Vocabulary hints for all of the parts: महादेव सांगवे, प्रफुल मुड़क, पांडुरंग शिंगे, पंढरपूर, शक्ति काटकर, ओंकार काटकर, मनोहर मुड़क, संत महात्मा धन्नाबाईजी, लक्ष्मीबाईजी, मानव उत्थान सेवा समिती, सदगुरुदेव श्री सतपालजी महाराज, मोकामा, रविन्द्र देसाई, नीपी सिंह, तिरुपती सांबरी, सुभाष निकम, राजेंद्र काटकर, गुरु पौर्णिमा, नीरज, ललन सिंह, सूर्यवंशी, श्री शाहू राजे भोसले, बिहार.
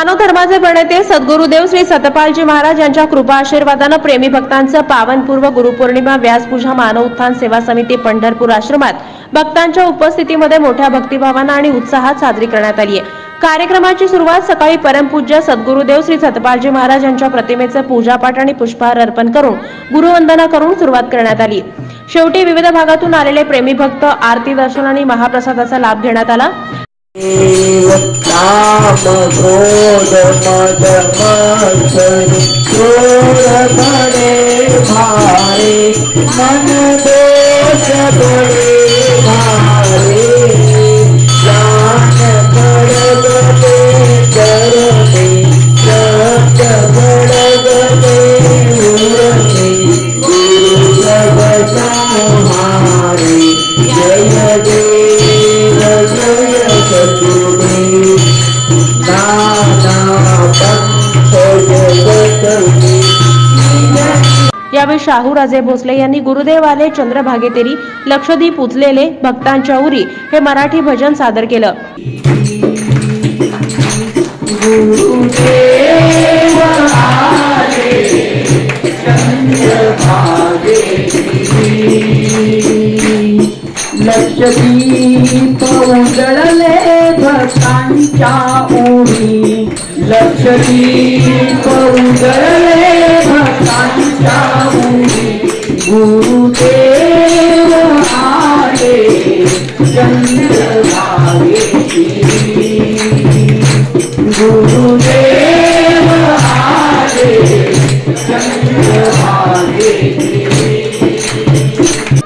मानव धर्माचे प्रणेते सदगुरुदेव श्री सतपालजी महाराज यांच्या कृपा आशीर्वादाने प्रेमी भक्तांचं पावनपूर्व गुरुपौर्णिमा व्यासपूजा मानव उत्थान सेवा समिती पंढरपूर आश्रमात भक्तांच्या उपस्थितीमध्ये मोठ्या भक्तिभावाने आणि उत्साहात साजरी करण्यात आली आहे। कार्यक्रमाची सुरुवात सकाळी परमपूज्य सद्गुरुदेव श्री सतपालजी महाराज यांच्या प्रतिमेचं पूजापाठ आणि पुष्पहार अर्पण करून गुरुवंदना करून सुरुवात करण्यात आली। शेवटी विविध भागातून आलेले प्रेमी भक्त आरती दर्शन आणि महाप्रसादाचा लाभ घेण्यात आला। यावेळी शाहू राजे भोसले यांनी गुरुदेव आले चंद्रभागे तेरी, लक्षद्वीप उचलेले, भक्तांच्या उरी हे मराठी भजन सादर केलं। लक्षद्वीप उजळले भक्तांच्या ओळी, लक्षद्वीप उजळले भक्तांच्या ओळी, गुरुदेव आले चंद्रभागे तेरी, गुरुदेव आले चंद्रभागे तेरी।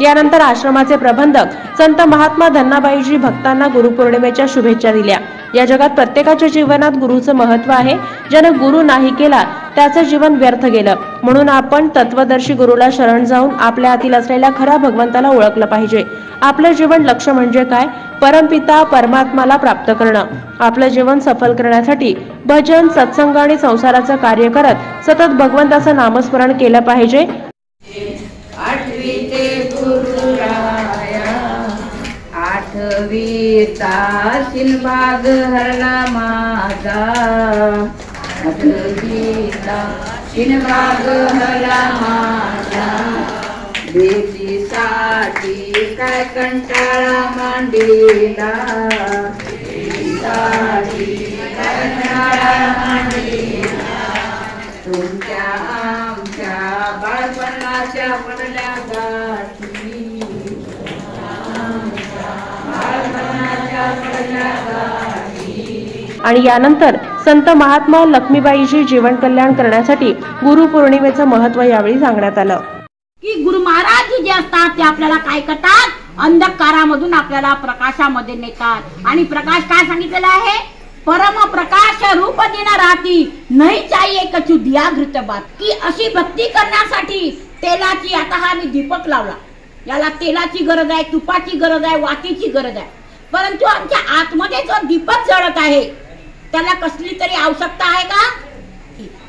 यानंतर आश्रमाचे प्रबंधक संत महात्मा धन्नाबाईजी भक्तांना गुरुपौर्णिमेच्या शुभेच्छा दिल्या। या जगात प्रत्येकाच्या जीवनात गुरुचे महत्त्व आहे। ज्याने गुरु नाही केला त्याचं जीवन व्यर्थ गेलं। म्हणून आपण तत्वदर्शी गुरुला शरण जाऊन आपल्या आतील असलेल्या खऱ्या भगवंताला ओळखलं पाहिजे। आपलं जीवन लक्ष म्हणजे काय, परमपिता परमात्माला प्राप्त करणं। आपलं जीवन सफल करण्यासाठी भजन सत्संग आणि संसाराचं कार्य करत सतत भगवंताचं नामस्मरण केलं पाहिजे। आठवीता शिलभाग हरला माझा, आठवीता शिलभाग हरला माझा, देशीसाठी काय कंटाळा मांडीला, देशीसाठी काय कंटाळा मांडीला, तुमच्या आमच्या बाळपणाच्या पडल्या गाठी, आणि यानंतर संत महात्मा लक्ष्मीबाईजी जीवन कल्याण करण्यासाठी गुरु पौर्णिमेचं महत्त्व यावेळी सांगण्यात आलं। की गुरु महाराज जे असतात ते आपल्याला काय करतात, अंधकारामधून आपल्याला प्रकाशामध्ये नेतात। आणि प्रकाश काय सांगितलेला आहे, परम प्रकाश रूप देना राती नहीं चाहिए कछु दिया घृत बात। की अशी भक्ती करण्यासाठी तेलाची, आता हा मी दीपक लावला, याला तेलाची गरज आहे, तुपाची गरज आहे, वातीची गरज आहे। परंतु आमच्या आतमध्ये जो दीपक जळत आहे त्याला कसली तरी आवश्यकता आहे का,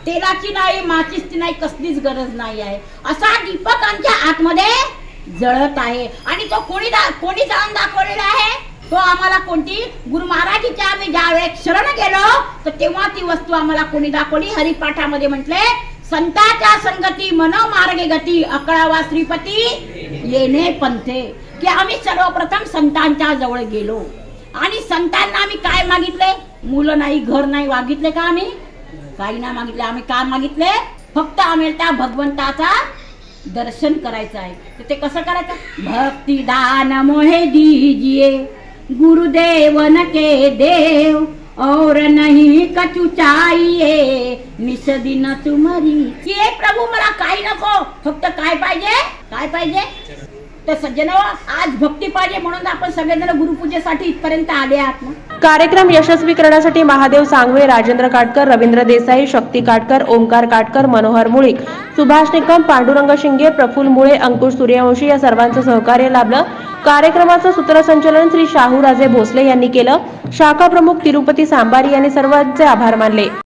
तेलाची नाही, माचीसची नाही, कसलीच गरज नाही आहे। असा दीपक आमच्या आतमध्ये जळत आहे आणि तो कोणी जाऊन दाखवलेला आहे, तो आम्हाला कोणती, गुरु महाराजांच्या आम्ही ज्या वेळेस शरण गेलो तर तेव्हा ती वस्तू आम्हाला कोणी दाखवली। हरिपाठामध्ये म्हटले, संतांच्या संगती मनोमार्गे गती, अकळावा श्रीपती येणे पंथे। की आम्ही सर्वप्रथम संतांच्या जवळ गेलो आणि संतांना आम्ही काय मागितले, मुलं नाही, घर नाही मागितले का, आम्ही काही नाही मागितले। आम्ही काय मागितले, फक्त आम्ही त्या भगवंताचा दर्शन करायचं आहे। तर ते कसं करायचं, भक्ती दान मोहे दीजिए गुरुदेवन के देव, और नहीं कछु चाहिए निस दिन तुम्हारी। ये प्रभू मला काही नको, फक्त काय पाहिजे, काय पाहिजे। तर सज्जनो, आज भक्ती पाहिजे म्हणून आपण सगळेजण गुरुपूजेसाठी इथपर्यंत आले आहात ना। कार्यक्रम यशस्वी करण्यासाठी महादेव सांगवे, राजेंद्र काटकर, रविन्द्र देसाई, शक्ति काटकर, ओंकार काटकर, मनोहर मुड़क, सुभाष निकम, पांडुरंग शिंगे, प्रफुल मुड़क, अंकुश, सूर्यवंशी या सर्वांचं सहकार्य लाभलं। कार्यक्रमाचं सूत्रसंचालन श्री शाहू राजे भोसले यांनी केलं। शाखा प्रमुख तिरुपती सांबरी यांनी सर्वांचे आभार मानले।